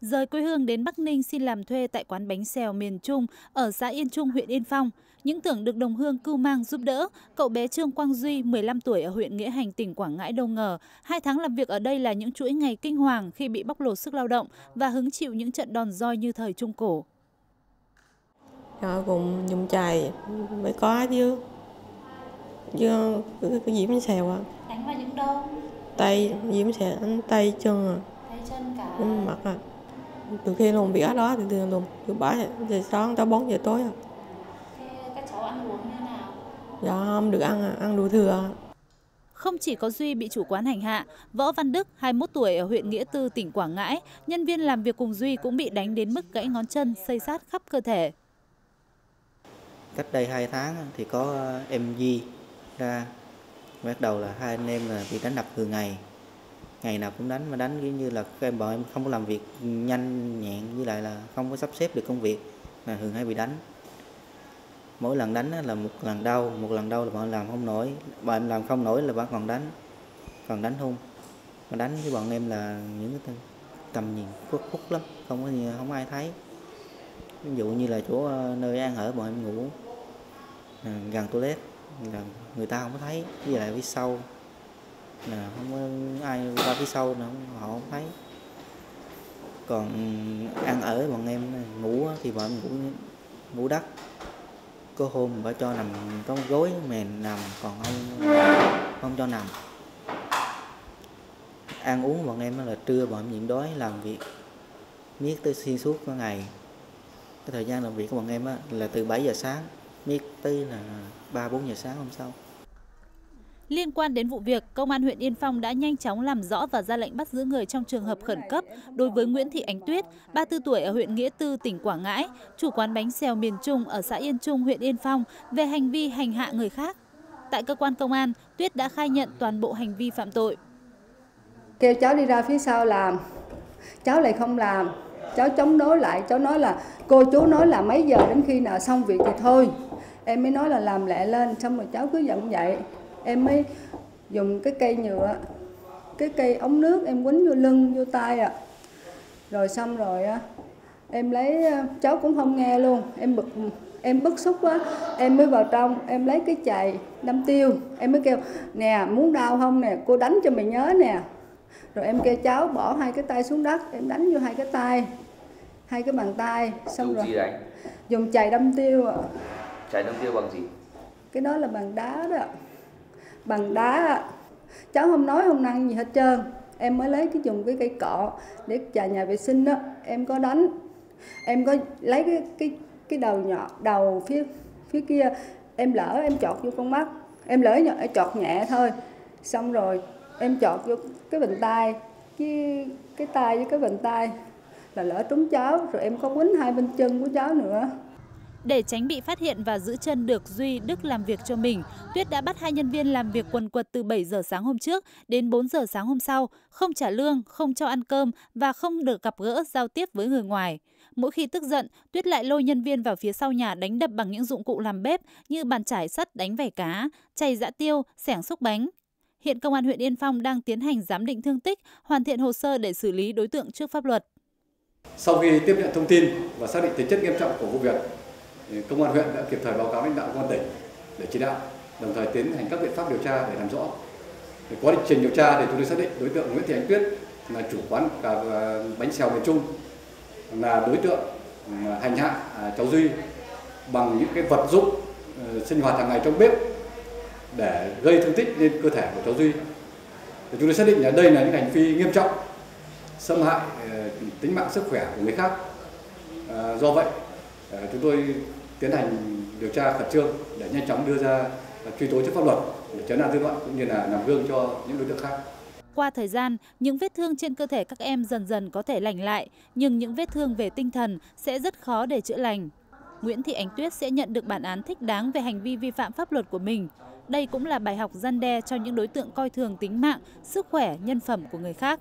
rời quê hương đến Bắc Ninh xin làm thuê tại quán bánh xèo miền Trung ở xã Yên Trung, huyện Yên Phong. Những tưởng được đồng hương cưu mang giúp đỡ, cậu bé Trương Quang Duy, 15 tuổi ở huyện Nghĩa Hành, tỉnh Quảng Ngãi đâu ngờ, 2 tháng làm việc ở đây là những chuỗi ngày kinh hoàng khi bị bóc lột sức lao động và hứng chịu những trận đòn roi như thời Trung Cổ. Rồi cùng nhung chài mới có chứ cái gì bánh xèo à. Đánh vào những đâu? Tay, gì bánh xèo, tay chân à. Tay chân cả. Mặt à. Từ khi làm việc ở đó thì thường bỏ về sáng tới 4 giờ tối à. Thế các cháu ăn uống như nào? Dạ không được ăn à, ăn đủ thừa. Không chỉ có Duy bị chủ quán hành hạ, Võ Văn Đức, 21 tuổi ở huyện Nghĩa Tư, tỉnh Quảng Ngãi, nhân viên làm việc cùng Duy cũng bị đánh đến mức gãy ngón chân, xây xát khắp cơ thể. Cách đây 2 tháng thì có em Duy ra, bắt đầu là 2 anh em là bị đánh đập từ ngày nào cũng đánh, mà đánh như là các em bọn em không có làm việc nhanh nhẹn, với lại là không có sắp xếp được công việc là thường hay bị đánh. Mỗi lần đánh là một lần đau là bọn em làm không nổi, là bạn còn đánh hung, mà đánh với bọn em là những cái tầm nhìn khuất lắm, không ai thấy. Ví dụ như là chỗ nơi ăn ở bọn em ngủ gần toilet là người ta không có thấy, với lại phía sau là không có ai qua, phía sau nữa họ không thấy. Còn ăn ở bọn em ngủ thì bọn em ngủ đất, có hôm bà cho nằm có gối mền nằm, còn không cho nằm. Ăn uống bọn em là trưa bọn em nhịn đói làm việc miết tới xuyên suốt cả ngày. Cái thời gian làm việc của bọn em là từ 7 giờ sáng miết tới là 3-4 giờ sáng hôm sau. Liên quan đến vụ việc, Công an huyện Yên Phong đã nhanh chóng làm rõ và ra lệnh bắt giữ người trong trường hợp khẩn cấp đối với Nguyễn Thị Ánh Tuyết, 34 tuổi ở huyện Nghĩa Tư, tỉnh Quảng Ngãi, chủ quán bánh xèo miền Trung ở xã Yên Trung, huyện Yên Phong, về hành vi hành hạ người khác. Tại cơ quan công an, Tuyết đã khai nhận toàn bộ hành vi phạm tội. Kêu cháu đi ra phía sau làm, cháu lại không làm, cháu chống đối lại, cháu nói là cô chú nói là mấy giờ đến khi nào xong việc thì thôi. Em mới nói là làm lẹ lên, xong rồi cháu cứ giận vậy. Em mới dùng cái cây nhựa, cái cây ống nước em quýnh vô lưng, vô tay ạ. Rồi xong rồi em lấy, cháu cũng không nghe luôn, em bức xúc quá, em mới vào trong, em lấy cái chày đâm tiêu, em mới kêu nè, muốn đau không nè, cô đánh cho mày nhớ nè. Rồi em kêu cháu bỏ 2 cái tay xuống đất, em đánh vô 2 cái tay, 2 cái bàn tay, xong rồi dùng chày đâm tiêu ạ. Chày đâm tiêu bằng gì? Cái đó là bằng đá đó. Bằng đá, cháu không nói không năng gì hết trơn. Em mới lấy cái dùng cái cây cọ để chà nhà vệ sinh đó, em có đánh, em có lấy cái đầu nhọn, đầu phía kia em lỡ em chọt vô con mắt, em lỡ chọt nhẹ thôi, xong rồi em chọt vô cái vành tay, cái tay với cái vành tay là lỡ trúng cháu, rồi em có quýnh 2 bên chân của cháu nữa. Để tránh bị phát hiện và giữ chân được Duy, Đức làm việc cho mình, Tuyết đã bắt 2 nhân viên làm việc quần quật từ 7 giờ sáng hôm trước đến 4 giờ sáng hôm sau, không trả lương, không cho ăn cơm và không được gặp gỡ, giao tiếp với người ngoài. Mỗi khi tức giận, Tuyết lại lôi nhân viên vào phía sau nhà đánh đập bằng những dụng cụ làm bếp như bàn chải sắt đánh vảy cá, chày giã tiêu, xẻng xúc bánh. Hiện Công an huyện Yên Phong đang tiến hành giám định thương tích, hoàn thiện hồ sơ để xử lý đối tượng trước pháp luật. Sau khi tiếp nhận thông tin và xác định tính chất nghiêm trọng của vụ việc, Công an huyện đã kịp thời báo cáo lãnh đạo công an tỉnh để chỉ đạo, đồng thời tiến hành các biện pháp điều tra để làm rõ. Để quá trình điều tra thì chúng tôi xác định đối tượng Nguyễn Thị Ánh Tuyết là chủ quán cả bánh xèo miền Trung, là đối tượng hành hạ cháu Duy bằng những cái vật dụng sinh hoạt hàng ngày trong bếp để gây thương tích lên cơ thể của cháu Duy. Chúng tôi xác định là đây là những hành vi nghiêm trọng xâm hại tính mạng, sức khỏe của người khác. Do vậy, chúng tôi tiến hành điều tra khẩn trương để nhanh chóng đưa ra truy tố trước pháp luật để chấn an dư luận cũng như là làm gương cho những đối tượng khác. Qua thời gian, những vết thương trên cơ thể các em dần dần có thể lành lại, nhưng những vết thương về tinh thần sẽ rất khó để chữa lành. Nguyễn Thị Ánh Tuyết sẽ nhận được bản án thích đáng về hành vi vi phạm pháp luật của mình. Đây cũng là bài học răn đe cho những đối tượng coi thường tính mạng, sức khỏe, nhân phẩm của người khác.